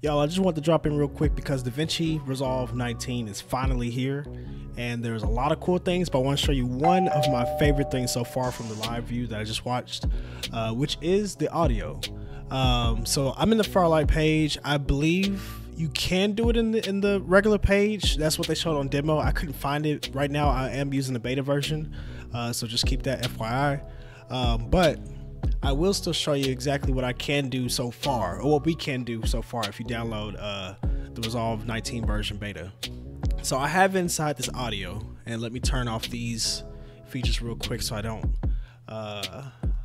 Y'all, I just want to drop in real quick because DaVinci Resolve 19 is finally here, and there's a lot of cool things, but I want to show you one of my favorite things so far from the live view that I just watched, which is the audio. So I'm in the Fairlight page. I believe you can do it in the regular page. That's what they showed on demo. I couldn't find it right now. I am using the beta version, so just keep that FYI. But I will still show you exactly what I can do so far, or what we can do so far if you download the Resolve 19 version beta. So I have inside this audio, and let me turn off these features real quick so I don't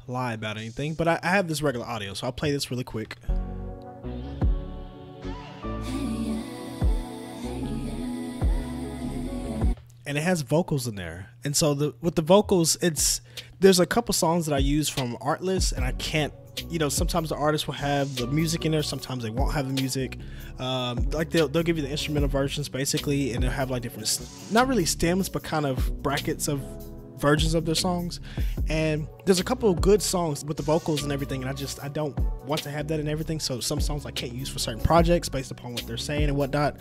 lie about anything, but I have this regular audio, so I'll play this really quick. And it has vocals in there. And so with the vocals, there's a couple songs that I use from Artlist, and I can't, sometimes the artists will have the music in there, sometimes they won't have the music. Like they'll give you the instrumental versions basically, and they'll have like different, not really stems, but kind of brackets of versions of their songs. And there's a couple of good songs with the vocals and everything, and I don't want to have that in everything. So some songs I can't use for certain projects based upon what they're saying and whatnot,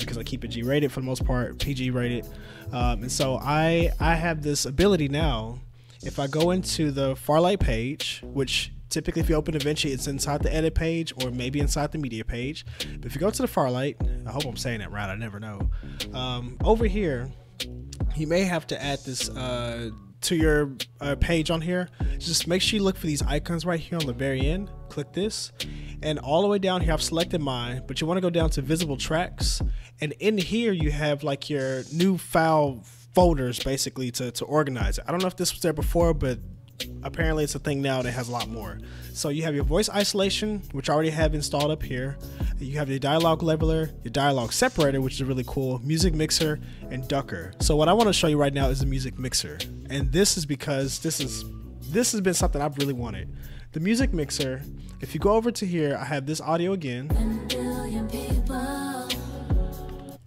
because I keep it G-rated for the most part, PG rated. And so I have this ability now. If I go into the Fairlight page, which typically if you open DaVinci, it's inside the edit page or maybe inside the media page. But if you go to the Fairlight, I hope I'm saying that right, I never know. Over here, you may have to add this to your page on here. Just make sure you look for these icons right here on the very end. Click this, and all the way down here, I've selected mine, but you want to go down to visible tracks, and in here you have like your new file folders basically to organize it. I don't know if this was there before, but apparently it's a thing now that has a lot more. So you have your voice isolation, which I already have installed up here. You have your dialogue leveler, your dialogue separator, which is really cool, music mixer, and ducker. So what I want to show you right now is the music mixer, and this is because this has been something I've really wanted. The music mixer, if you go over to here, I have this audio again,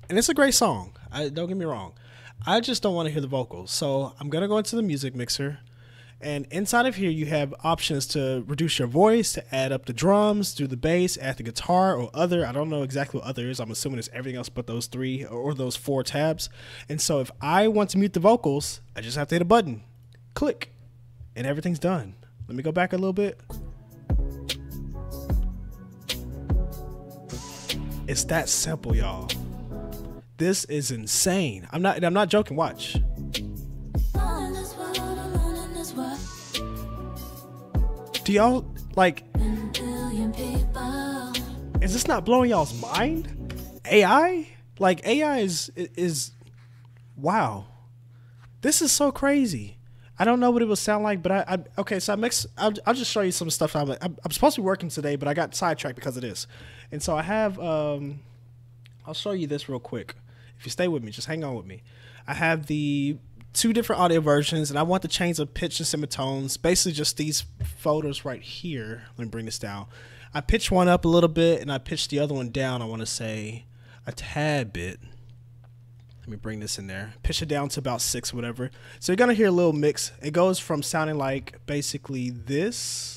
and it's a great song, don't get me wrong. I just don't want to hear the vocals, so I'm gonna go into the music mixer. And inside of here, you have options to reduce your voice, to add up the drums, do the bass, add the guitar or other. I don't know exactly what other is. I'm assuming it's everything else but those three or those four tabs. And so if I want to mute the vocals, I just have to hit a button, click, and everything's done. Let me go back a little bit. It's that simple, y'all. This is insane. I'm not joking. Watch. Do y'all, like, is this not blowing y'all's mind? AI? Like, AI is wow. This is so crazy. I don't know what it will sound like, but okay, so I'll just show you some stuff. I'm supposed to be working today, but I got sidetracked because of this. And so I have, I'll show you this real quick. If you stay with me, just hang on with me. I have the two different audio versions, and I want to change the pitch and semitones, basically just these folders right here. Let me bring this down. I pitched one up a little bit, and I pitched the other one down, I want to say a tad bit. Let me bring this in there, pitch it down to about 6, whatever. So you're gonna hear a little mix. It goes from sounding like basically this .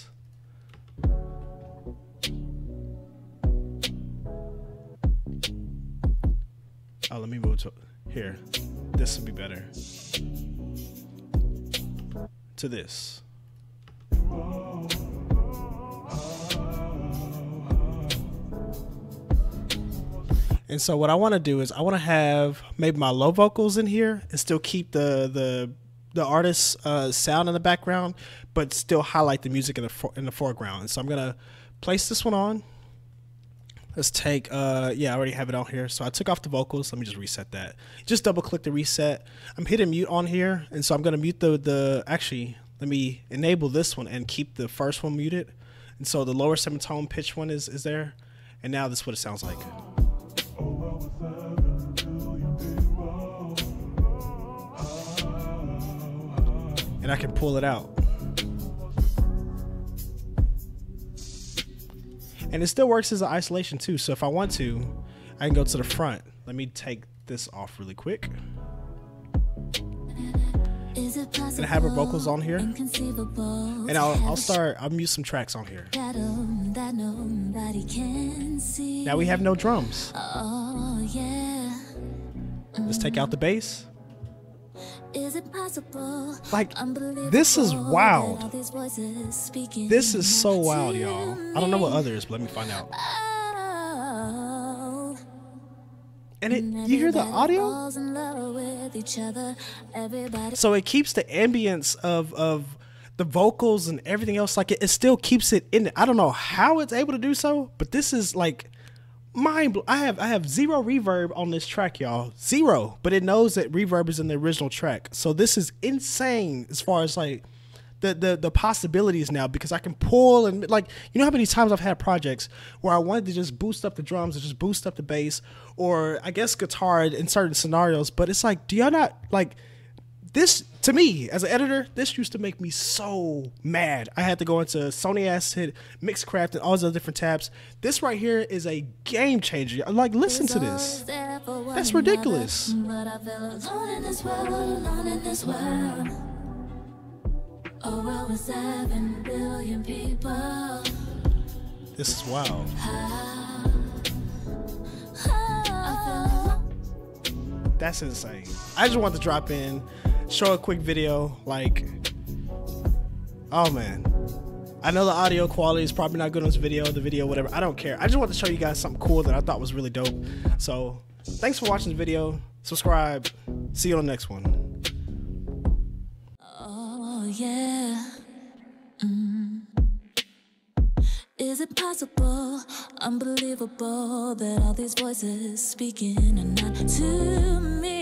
Oh, let me move to here. This would be better. To this. And so what I want to do is I want to have maybe my low vocals in here and still keep the artist's sound in the background, but still highlight the music in the foreground. And so I'm gonna place this one on. Let's take, yeah, I already have it on here. So I took off the vocals. Let me just reset that. Just double click the reset. I'm hitting mute on here. And so I'm going to mute actually, let me enable this one and keep the first one muted. And so the lower semitone pitch one is there. And now this is what it sounds like. And I can pull it out. And it still works as an isolation too. So if I want to, I can go to the front. Let me take this off really quick. and have her vocals on here, and I'll start. I'll mute some tracks on here. Now we have no drums. Let's take out the bass. Like, this is wild. This is so wild, y'all. I don't know what others, but let me find out. And you hear the audio? So it keeps the ambience of the vocals and everything else. Like, it still keeps it in it. I don't know how it's able to do so, but this is like mind blowing. I have zero reverb on this track, y'all. Zero. But it knows that reverb is in the original track. So this is insane as far as like the possibilities now, because I can pull and, like, you know how many times I've had projects where I wanted to just boost up the drums or just boost up the bass, or I guess guitar in certain scenarios, but it's like, do y'all not, like, this, to me, as an editor, this used to make me so mad. I had to go into Sony Acid, MixCraft, and all those other different tabs. This right here is a game changer. I'm like, listen to this. That's ridiculous. Over 7 billion people. This is wild. That's insane. I just wanted to drop in, show a quick video. Like, oh man, I know the audio quality is probably not good on this video, whatever. I don't care. I just wanted to show you guys something cool that I thought was really dope. So, thanks for watching the video. Subscribe. See you on the next one. Yeah. Is it possible, unbelievable, that all these voices speaking are not to me?